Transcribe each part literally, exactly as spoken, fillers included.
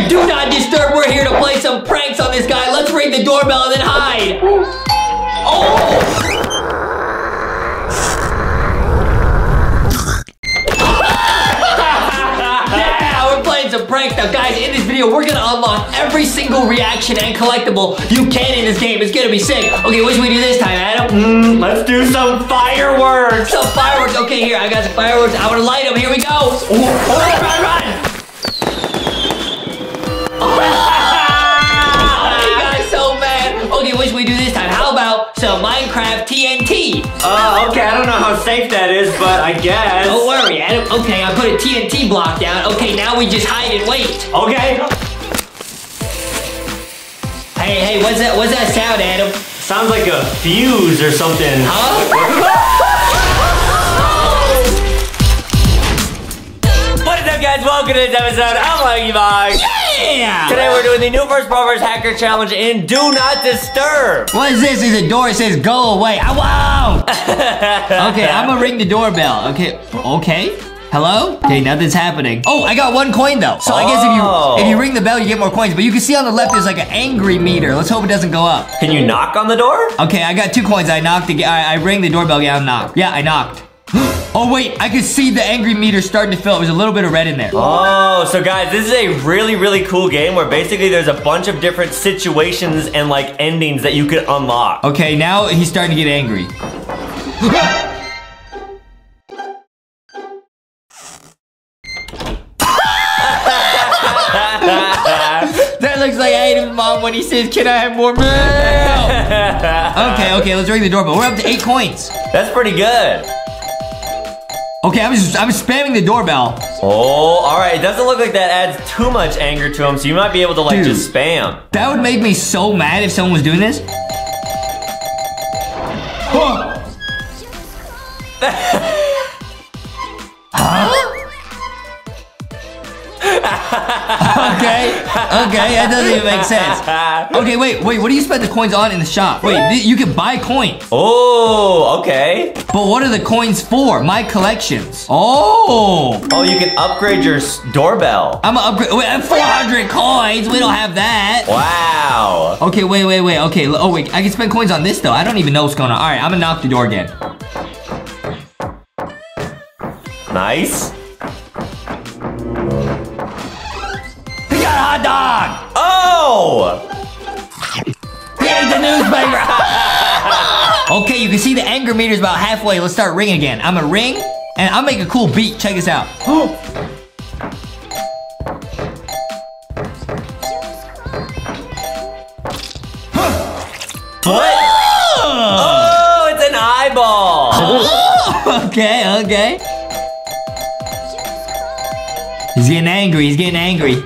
Hey, do not disturb. We're here to play some pranks on this guy. Let's ring the doorbell and then hide. Oh! Of pranks. Now guys, in this video we're gonna unlock every single reaction and collectible you can in this game. It's gonna be sick. Okay, what should we do this time, Adam? Mm, let's do some fireworks. Some fireworks. Okay, here, I got some fireworks. I wanna light them. Here we go. Ooh. Run, run, run. Oh, you guys so mad. Okay, what should we do this time? How about some Minecraft T N T? Oh, uh, okay, I don't know how safe that is, but I guess. Don't worry, Adam. Okay, I put a T N T block down. Okay, now we just hide and wait. Okay. Hey, hey, what's that? What's that sound, Adam? Sounds like a fuse or something. Huh? What is up, guys? Welcome to this episode of LankyBox. Yeah! Yeah. Today we're doing the new First Broverse Hacker Challenge in Do Not Disturb. What is this? There's a door that says go away. Oh, wow. Okay, I'm gonna ring the doorbell. Okay, okay. Hello? Okay, nothing's happening. Oh, I got one coin though. So oh. I guess if you if you ring the bell, you get more coins. But you can see on the left, there's like an angry meter. Let's hope it doesn't go up. Can you knock on the door? Okay, I got two coins. I knocked again. I, I rang the doorbell. Yeah, I'm knocked. Yeah, I knocked. Oh wait, I could see the angry meter starting to fill. There's a little bit of red in there. Oh, so guys, this is a really, really cool game where basically there's a bunch of different situations and like endings that you could unlock. Okay, now he's starting to get angry. That looks like Adam's mom when he says, can I have more milk? Okay, okay, let's ring the doorbell. We're up to eight coins. That's pretty good. Okay, I'm just, I'm spamming the doorbell. Oh, all right. It doesn't look like that adds too much anger to him, so you might be able to, like, Dude, just spam. That would make me so mad if someone was doing this. Huh? Huh? Okay. Okay, that doesn't even make sense. Okay, wait, wait. What do you spend the coins on in the shop? Wait, you can buy coins. Oh, okay. But what are the coins for? My collections. Oh. Oh, you can upgrade your doorbell. I'm gonna upgrade. Wait, I have four hundred coins. We don't have that. Wow. Okay, wait, wait, wait. Okay. Oh, wait. I can spend coins on this though. I don't even know what's going on. All right, I'm gonna knock the door again. Nice. Hot dog! Oh! He ate the newspaper! Okay, you can see the anger meter's about halfway. Let's start ringing again. I'm gonna ring, and I'll make a cool beat. Check this out. What? Oh, it's an eyeball! Okay, okay. He's getting angry, he's getting angry.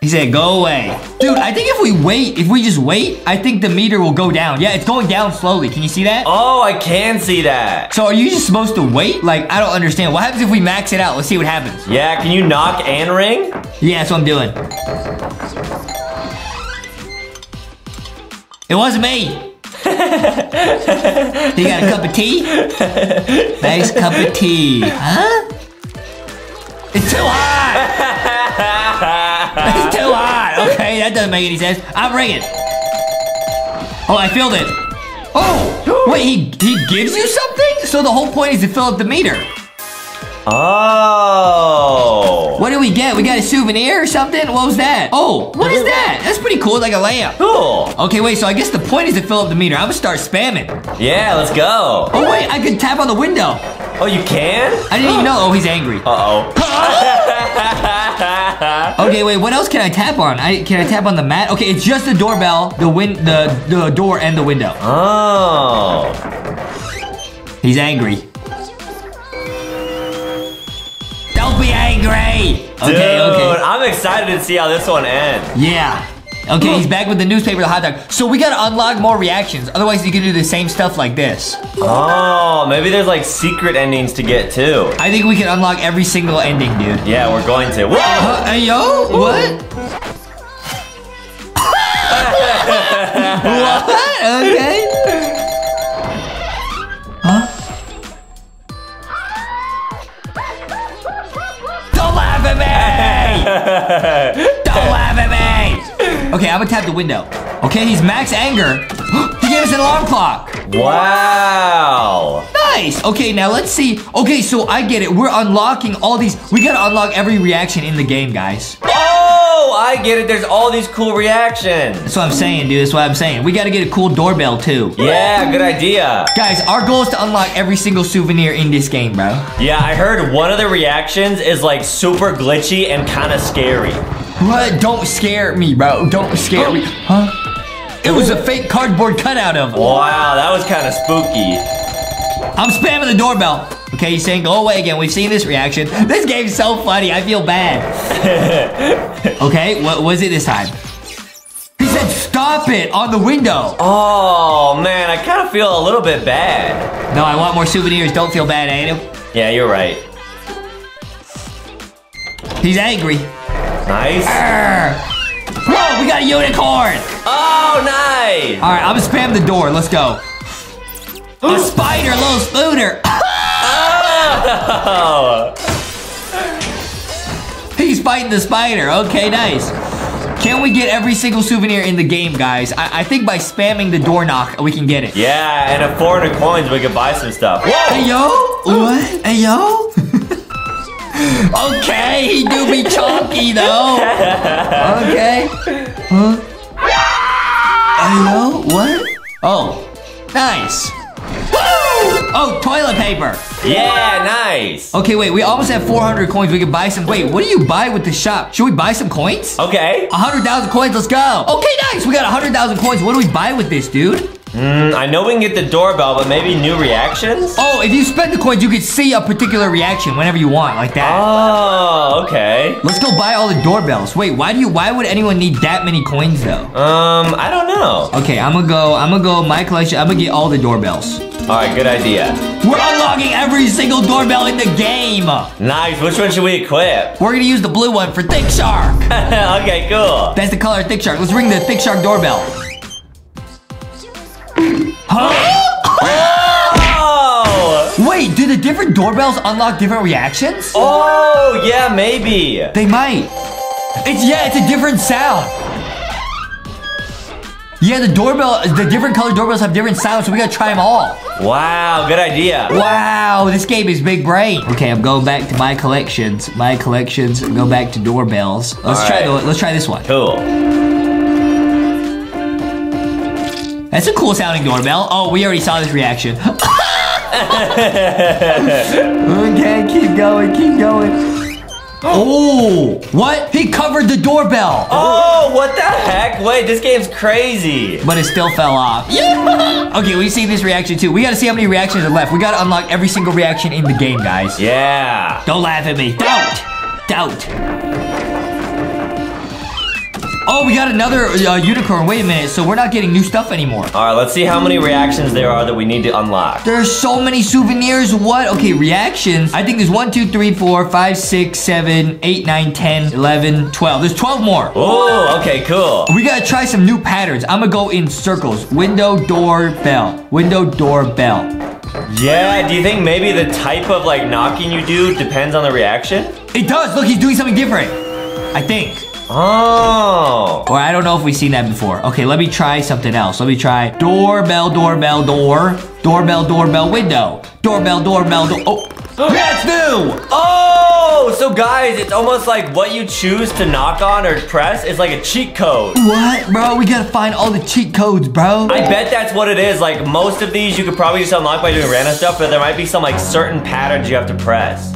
He said, go away. Dude, I think if we wait, if we just wait, I think the meter will go down. Yeah, it's going down slowly. Can you see that? Oh, I can see that. So are you just supposed to wait? Like, I don't understand. What happens if we max it out? Let's see what happens. Yeah, can you knock and ring? Yeah, that's what I'm doing. It wasn't me. You got a cup of tea? Nice cup of tea. Huh? It's too hot. It's too hot. Okay, that doesn't make any sense. I'm ringing. Oh, I filled it. Oh, wait, he, he gives you something? So the whole point is to fill up the meter. Oh. What do we get? We got a souvenir or something? What was that? Oh, what is that? That's pretty cool, like a lamp. Cool. Okay, wait, so I guess the point is to fill up the meter. I'm gonna start spamming. Yeah, let's go. Oh, wait, I can tap on the window. Oh, you can? I didn't even know. Oh, he's angry. Uh-oh. Okay, wait, what else can I tap on? I can I tap on the mat? Okay, it's just the doorbell, the win the the door and the window. Oh. He's angry. Don't be angry! Dude, okay, okay. I'm excited to see how this one ends. Yeah. Okay, he's back with the newspaper, the hot dog. So we gotta unlock more reactions. Otherwise, you can do the same stuff like this. Oh, maybe there's like secret endings to get too. I think we can unlock every single ending, dude. Yeah, we're going to. Whoa! Uh, hey, yo, what? What? Okay. Huh? Don't laugh at me! Don't laugh at me! Okay, I'm gonna tap the window. Okay, he's max anger. He gave us an alarm clock. Wow. Nice. Okay, now let's see. Okay, so I get it. We're unlocking all these. We gotta unlock every reaction in the game, guys. Oh, I get it. There's all these cool reactions. That's what I'm saying, dude. That's what I'm saying. We gotta get a cool doorbell, too. Yeah, good idea. Guys, our goal is to unlock every single souvenir in this game, bro. Yeah, I heard one of the reactions is, like, super glitchy and kind of scary. What? Don't scare me, bro. Don't scare me. Huh? It was a fake cardboard cutout of him. Wow, that was kind of spooky. I'm spamming the doorbell. Okay, he's saying go away again. We've seen this reaction. This game's so funny. I feel bad. Okay, what was it this time? He said stop it on the window. Oh, man, I kind of feel a little bit bad. No, I want more souvenirs. Don't feel bad, Adam. Yeah, you're right. He's angry. Nice. Arr! Whoa, we got a unicorn! Oh, nice! All right, I'm gonna spam the door. Let's go. Ooh. A spider, a little spooner. Oh. He's fighting the spider. Okay, nice. Can we get every single souvenir in the game, guys? I, I think by spamming the door knock, we can get it. Yeah, and at four hundred coins, we could buy some stuff. Whoa. Hey, yo! What? Hey, yo! Okay, he do be chunky though. Okay. Huh? Hello? What? Oh, nice. Woo! Oh, toilet paper. Yeah, nice. Okay, wait, we almost have four hundred coins. We can buy some. Wait, what do you buy with the shop? Should we buy some coins? Okay. one hundred thousand coins, let's go. Okay, nice. We got one hundred thousand coins. What do we buy with this, dude? Mm, I know we can get the doorbell, but maybe new reactions? Oh, if you spend the coins, you can see a particular reaction whenever you want, like that. Oh, okay. Let's go buy all the doorbells. Wait, why do you? Why would anyone need that many coins, though? Um, I don't know. Okay, I'm gonna go, I'm gonna go, my collection, I'm gonna get all the doorbells. All right, good idea. We're unlocking every single doorbell in the game. Nice, which one should we equip? We're gonna use the blue one for Thick Shark. Okay, cool. That's the color of Thick Shark. Let's ring the Thick Shark doorbell. Huh? Oh! Wait, do the different doorbells unlock different reactions? Oh, yeah, maybe. They might. It's, yeah, it's a different sound. Yeah, the doorbell, the different colored doorbells have different sounds, so we gotta try them all. Wow, good idea. Wow, this game is big brain. Okay, I'm going back to my collections. My collections, go back to doorbells. Let's all try right. the, let's try this one. Cool. That's a cool sounding doorbell. Oh, we already saw this reaction. Okay, keep going, keep going. Oh, what? He covered the doorbell. Oh, what the heck? Wait, this game's crazy. But it still fell off. Yeah. Okay, we've seen this reaction too. We gotta see how many reactions are left. We gotta unlock every single reaction in the game, guys. Yeah. Don't laugh at me. Doubt. Doubt. Oh, we got another uh, unicorn. Wait a minute. So we're not getting new stuff anymore. All right, let's see how many reactions there are that we need to unlock. There's so many souvenirs. What? Okay, reactions. I think there's one, two, three, four, five, six, seven, eight, nine, ten, eleven, twelve. There's twelve more. Oh, okay, cool. We got to try some new patterns. I'm going to go in circles. Window, door, bell. Window, door, bell. Yeah, do you think maybe the type of, like, knocking you do depends on the reaction? It does. Look, he's doing something different, I think. Oh. Or I don't know if we've seen that before. Okay, let me try something else. Let me try doorbell, doorbell, door. Doorbell, doorbell, window. Doorbell, doorbell, door. Oh, that's new. Oh, so guys, it's almost like what you choose to knock on or press is like a cheat code. What, bro? We gotta find all the cheat codes, bro. I bet that's what it is. Like most of these, you could probably just unlock by doing random stuff, but there might be some like certain patterns you have to press.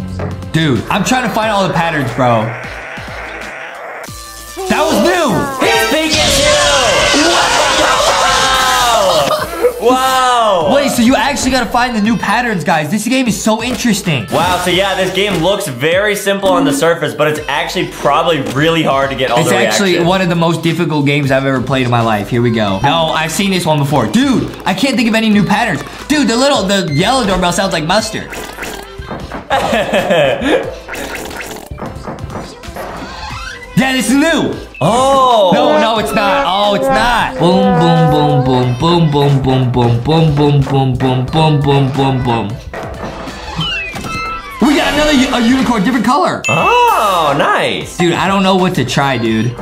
Dude, I'm trying to find all the patterns, bro. That was new! It's Pikachu! Wow! Wow! Wait, so you actually gotta find the new patterns, guys. This game is so interesting. Wow, so yeah, this game looks very simple on the surface, but it's actually probably really hard to get all the reactions. It's actually one of the most difficult games I've ever played in my life. Here we go. No, I've seen this one before. Dude, I can't think of any new patterns. Dude, the little, the yellow doorbell sounds like mustard. Yeah, this is new. Oh. No, no, it's not. Oh, it's not. Boom, boom, boom, boom, boom, boom, boom, boom, boom, boom, boom, boom, boom, boom, boom, boom. We got another another a unicorn, different color. Oh, nice. Dude, I don't know what to try, dude.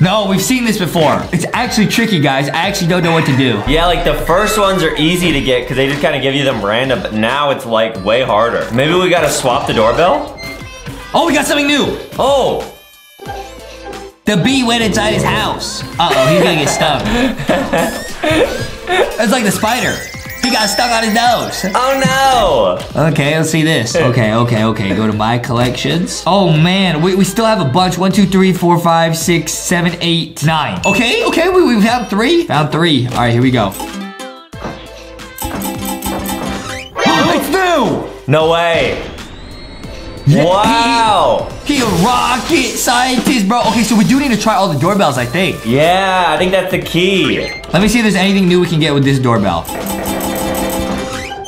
No, we've seen this before. It's actually tricky, guys. I actually don't know what to do. Yeah, like the first ones are easy to get because they just kind of give you them random, but now it's like way harder. Maybe we gotta swap the doorbell? Oh, we got something new. Oh. The bee went inside his house. Uh-oh, he's gonna get stuck. It's like the spider. He got stuck on his nose. Oh no. Okay, let's see this. Okay, okay, okay. Go to my collections. Oh man, we, we still have a bunch. One, two, three, four, five, six, seven, eight, nine. Okay, okay, we, we found three. Found three. All right, here we go. Oh, it's new. No way. Wow! He, he a rocket scientist, bro. Okay, so we do need to try all the doorbells, I think. Yeah, I think that's the key. Let me see if there's anything new we can get with this doorbell.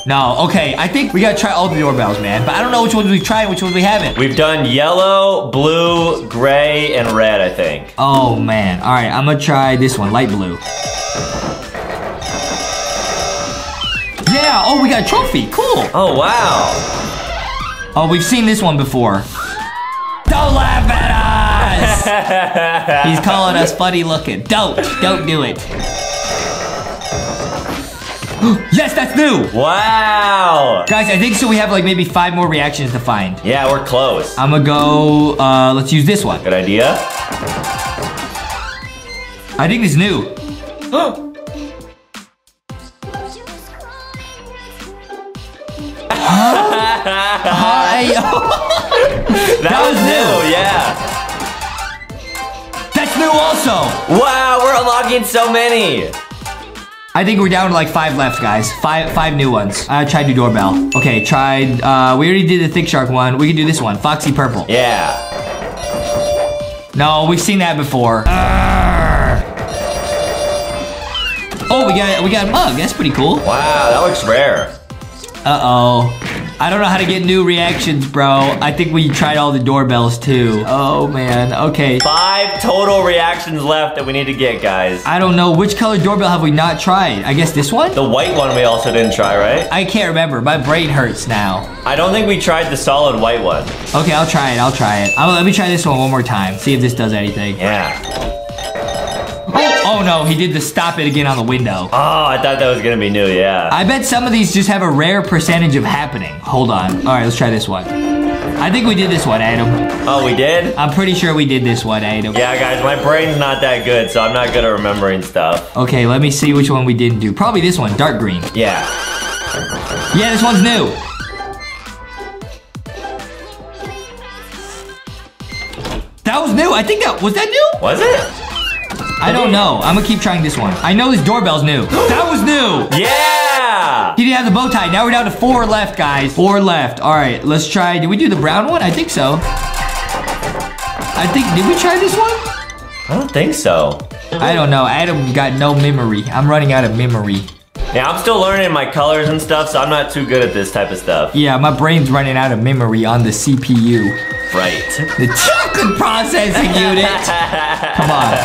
No, okay, I think we gotta try all the doorbells, man. But I don't know which ones we tried, which ones we haven't. We've done yellow, blue, gray, and red, I think. Oh, man. All right, I'm gonna try this one, light blue. Yeah, oh, we got a trophy. Cool. Oh, wow. Oh, we've seen this one before. Don't laugh at us! He's calling us funny looking. Don't, don't do it. Yes, that's new! Wow! Guys, I think so we have like maybe five more reactions to find. Yeah, we're close. I'm gonna go, uh, let's use this one. Good idea. I think it's new. Huh? Hi. that, that was new. new, yeah. That's new also. Wow, we're unlocking so many. I think we're down to like five left, guys. Five five new ones. I tried new doorbell. Okay, tried, uh, we already did the Thick Shark one. We can do this one, Foxy Purple. Yeah. No, we've seen that before. Arrgh. Oh, we got, we got a mug, that's pretty cool. Wow, that looks rare. Uh-oh. I don't know how to get new reactions, bro. I think we tried all the doorbells too. Oh man, okay. Five total reactions left that we need to get, guys. I don't know, which color doorbell have we not tried? I guess this one? The white one we also didn't try, right? I can't remember, my brain hurts now. I don't think we tried the solid white one. Okay, I'll try it, I'll try it. I'll, let me try this one one more time, see if this does anything. Yeah. Oh, oh no, he did the stop it again on the window. Oh, I thought that was gonna be new, yeah. I bet some of these just have a rare percentage of happening. Hold on, all right, let's try this one. I think we did this one, Adam. Oh, we did? I'm pretty sure we did this one, Adam. Yeah, guys, my brain's not that good, so I'm not good at remembering stuff. Okay, let me see which one we didn't do. Probably this one, dark green. Yeah. Yeah, this one's new. That was new, I think that, was that new? Was it? I don't know. I'm gonna keep trying this one. I know this doorbell's new. That was new. Yeah. He didn't have the bow tie. Now we're down to four left, guys. Four left. All right, let's try. Did we do the brown one? I think so. I think, did we try this one? I don't think so. I don't know. Adam got no memory. I'm running out of memory. Yeah, I'm still learning my colors and stuff, so I'm not too good at this type of stuff. Yeah, my brain's running out of memory on the C P U. Right. The chocolate processing unit. Come on.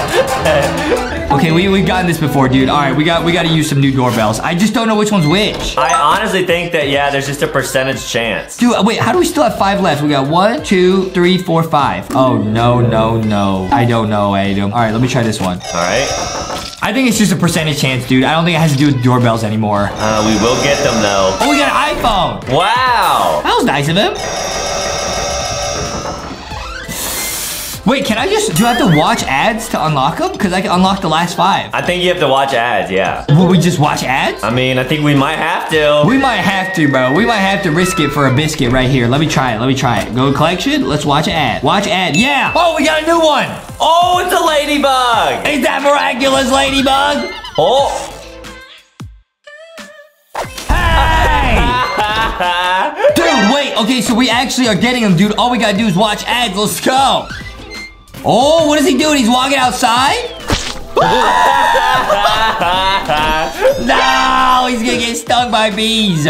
Okay, we, we've gotten this before, dude. All right, we got we got to use some new doorbells. I just don't know which one's which. I honestly think that, yeah, there's just a percentage chance. Dude, wait, how do we still have five left? We got one, two, three, four, five. Oh, no, no, no. I don't know, Adam. All right, let me try this one. All right. I think it's just a percentage chance, dude. I don't think it has to do with doorbells anymore. Uh, we will get them, though. Oh, we got an iPhone. Wow. That was nice of him. Wait, can I just, do I have to watch ads to unlock them? Because I can unlock the last five. I think you have to watch ads, yeah. Will we just watch ads? I mean, I think we might have to. We might have to, bro. We might have to risk it for a biscuit right here. Let me try it, let me try it. Go to collection, let's watch an ad. Watch ad, yeah. Oh, we got a new one. Oh, it's a ladybug. Is that miraculous, ladybug? Oh. Hey! Dude, wait, okay, so we actually are getting them, dude. All we gotta do is watch ads, let's go. Oh, what is he doing? He's walking outside? No, he's gonna get stung by bees.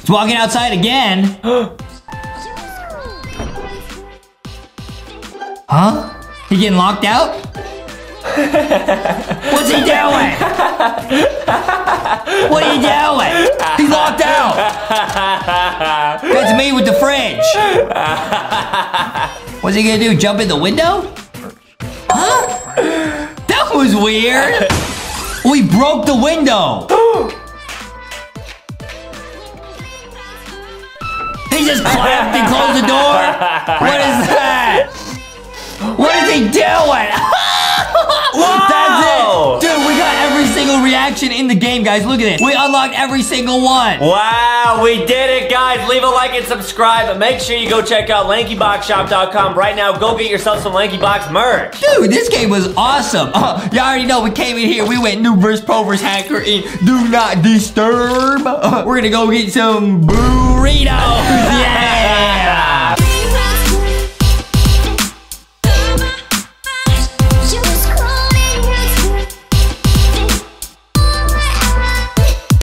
He's walking outside again. Huh? He getting locked out? What's he doing? What are you doing? He's locked out. That's me with the fridge. What's he gonna do? Jump in the window? Huh? That was weird. We broke the window. He just clapped and closed the door. What is that? What is he doing? Wow. That's it. Dude, we got every single reaction in the game, guys. Look at this. We unlocked every single one. Wow, we did it, guys. Leave a like and subscribe. Make sure you go check out Lanky Box Shop dot com right now. Go get yourself some LankyBox merch. Dude, this game was awesome. Uh, Y'all already know we came in here. We went New First Broverse Hacker in Do Not Disturb. Uh, we're going to go get some burritos. Yeah.